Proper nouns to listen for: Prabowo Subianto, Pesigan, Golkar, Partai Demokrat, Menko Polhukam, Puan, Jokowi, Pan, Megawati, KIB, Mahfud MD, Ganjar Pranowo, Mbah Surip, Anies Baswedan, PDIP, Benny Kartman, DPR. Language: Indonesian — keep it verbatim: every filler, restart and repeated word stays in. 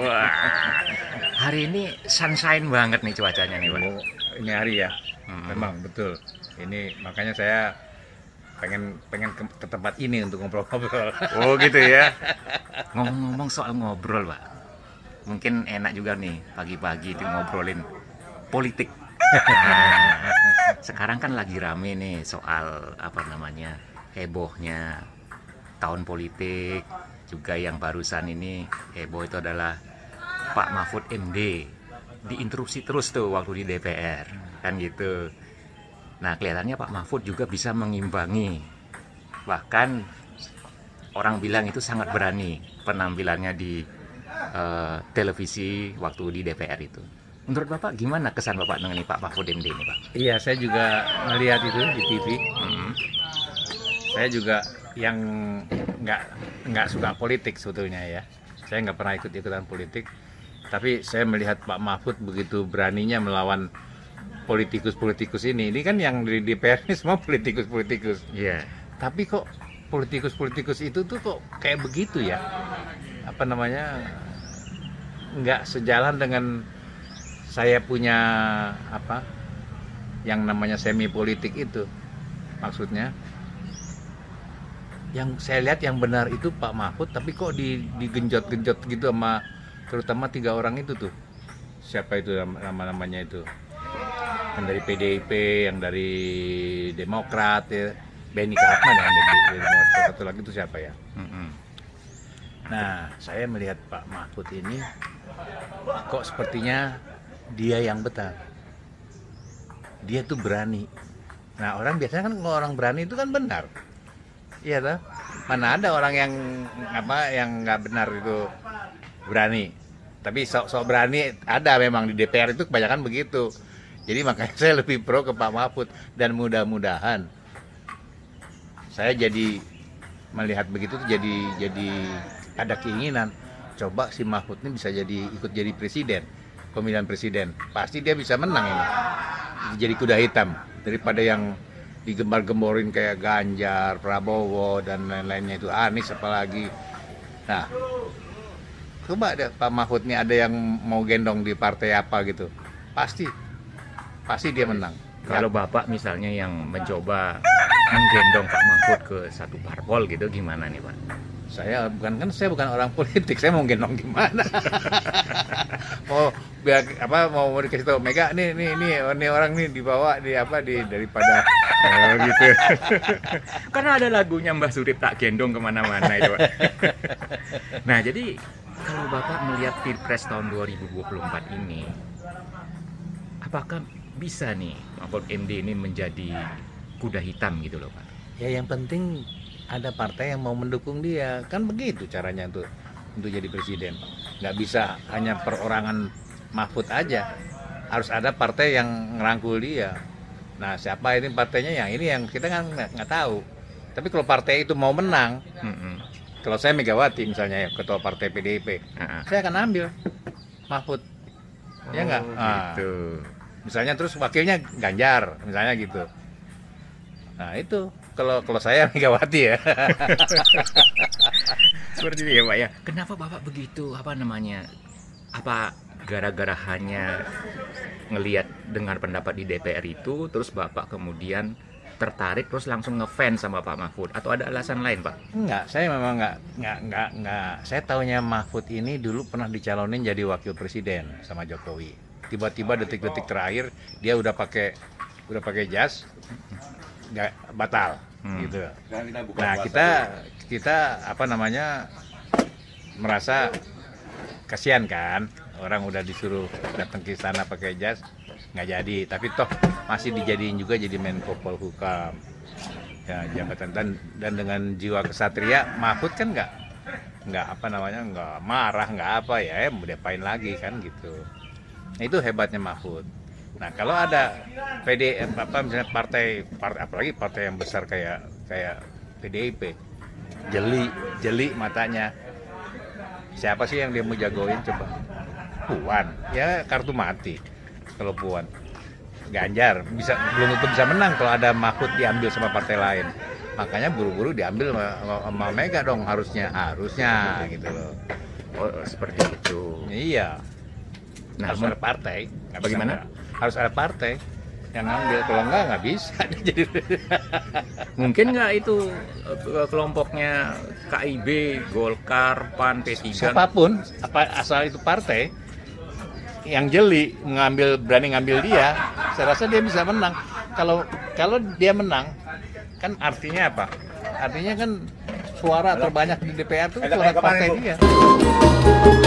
Wah, hari ini sunshine banget nih cuacanya nih, Pak. Ini hari ya, hmm. memang betul. Ini makanya saya pengen pengen ke, ke tempat ini untuk ngobrol-ngobrol. Oh gitu ya. Ngomong-ngomong soal ngobrol, Pak, mungkin enak juga nih pagi-pagi itu ngobrolin politik. Sekarang kan lagi rame nih soal apa namanya hebohnya tahun politik, juga yang barusan ini heboh itu adalah Pak Mahfud M D diinterupsi terus tuh waktu di D P R kan gitu. Nah, kelihatannya Pak Mahfud juga bisa mengimbangi, bahkan orang bilang itu sangat berani penampilannya di uh, televisi waktu di D P R itu. Menurut Bapak gimana kesan Bapak mengenai Pak Mahfud M D ini, Pak? Iya, saya juga melihat itu di T V. Hmm. Saya juga yang nggak nggak suka politik sebetulnya ya. Saya nggak pernah ikut-ikutan politik, tapi saya melihat Pak Mahfud begitu beraninya melawan politikus-politikus ini. Ini kan yang di D P R ini semua politikus-politikus. Iya. Yeah. Tapi kok politikus-politikus itu tuh kok kayak begitu ya? Apa namanya? Nggak sejalan dengan saya punya apa? Yang namanya semi politik itu. Maksudnya yang saya lihat yang benar itu Pak Mahfud, tapi kok digenjot-genjot gitu sama terutama tiga orang itu tuh. Siapa itu nama-namanya itu? Yang dari P D I P, yang dari Demokrat, ya. Benny Kartman yang dari Demokrat, satu lagi itu siapa ya? Mm-hmm. Nah, saya melihat Pak Mahfud ini kok sepertinya dia yang betah. Dia tuh berani. Nah, orang biasanya kan kalau orang berani itu kan benar, iya toh? Mana ada orang yang apa yang nggak benar itu berani? Tapi sok-sok berani ada memang di D P R itu kebanyakan begitu. Jadi makanya saya lebih pro ke Pak Mahfud, dan mudah-mudahan saya jadi melihat begitu tuh jadi jadi ada keinginan coba si Mahfud ini bisa jadi ikut jadi presiden, pemilihan presiden. Pasti dia bisa menang ini. Jadi kuda hitam daripada yang digembar-gemborin kayak Ganjar, Prabowo dan lain-lainnya itu, Anies apalagi. Nah, coba ada Pak Mahfud ini ada yang mau gendong di partai apa gitu. Pasti pasti dia menang. Kalau Bapak misalnya yang mencoba menggendong Pak Mahfud ke satu parpol gitu, gimana nih, Pak? Saya bukan kan saya bukan orang politik, saya mau gendong gimana? Mau biar apa mau dikasih tahu Mega nih nih nih ini orang nih dibawa di apa di daripada oh, gitu. Karena ada lagunya Mbah Surip tak gendong kemana-mana itu, Pak. Nah, jadi kalau Bapak melihat Pilpres tahun dua ribu dua puluh empat ini, apakah bisa nih Mahfud M D ini menjadi kuda hitam gitu loh, Pak? Ya, yang penting ada partai yang mau mendukung dia, kan begitu caranya untuk untuk jadi presiden. Nggak bisa hanya perorangan Mahfud aja, harus ada partai yang ngerangkul dia. Nah, siapa ini partainya, yang ini yang kita kan nggak tahu. Tapi kalau partai itu mau menang, mm-hmm. kalau saya Megawati misalnya ya, ketua partai P D I P, uh-huh. saya akan ambil Mahfud, oh, ya nggak? Gitu. Ah. Misalnya terus wakilnya Ganjar, misalnya gitu. Nah itu, kalau kalau saya Megawati ya. Seperti itu ya, Pak ya. Kenapa Bapak begitu, apa namanya, apa gara-gara hanya ngelihat dengar pendapat di D P R itu, terus Bapak kemudian tertarik, terus langsung ngefans sama Pak Mahfud? Atau ada alasan lain, Pak? Enggak, saya memang enggak, enggak, enggak, enggak. Saya taunya Mahfud ini dulu pernah dicalonin jadi wakil presiden sama Jokowi. Tiba-tiba detik-detik terakhir dia udah pakai udah pakai jas nggak batal hmm. gitu. Nah, kita kita apa namanya merasa kasihan kan, orang udah disuruh datang ke istana pakai jas nggak jadi, tapi toh masih dijadiin juga jadi Menko Polhukam ya jabatan, dan dan dengan jiwa kesatria Mahfud kan nggak nggak apa namanya nggak marah nggak apa ya, ya mau diapain lagi kan gitu. Nah, itu hebatnya Mahfud. Nah, kalau ada P D I P apa misalnya partai, partai apalagi partai yang besar kayak kayak P D I P, jeli jeli matanya. Siapa sih yang dia mau jagoin coba? Puan, ya kartu mati kalau Puan. Ganjar bisa belum tentu bisa menang kalau ada Mahfud diambil sama partai lain. Makanya buru-buru diambil sama, sama Mega dong harusnya harusnya gitu loh. Oh, seperti itu. Iya. Nah, harus ada partai. Bagaimana? Harus ada partai yang ambil, kalau enggak nggak bisa. Jadi mungkin nggak itu kelompoknya K I B, Golkar, Pan, Pesigan. Siapapun, apa, asal itu partai yang jeli mengambil, berani ngambil dia, saya rasa dia bisa menang. Kalau kalau dia menang, kan artinya apa? Artinya kan suara terbanyak di D P R itu suara partai dia.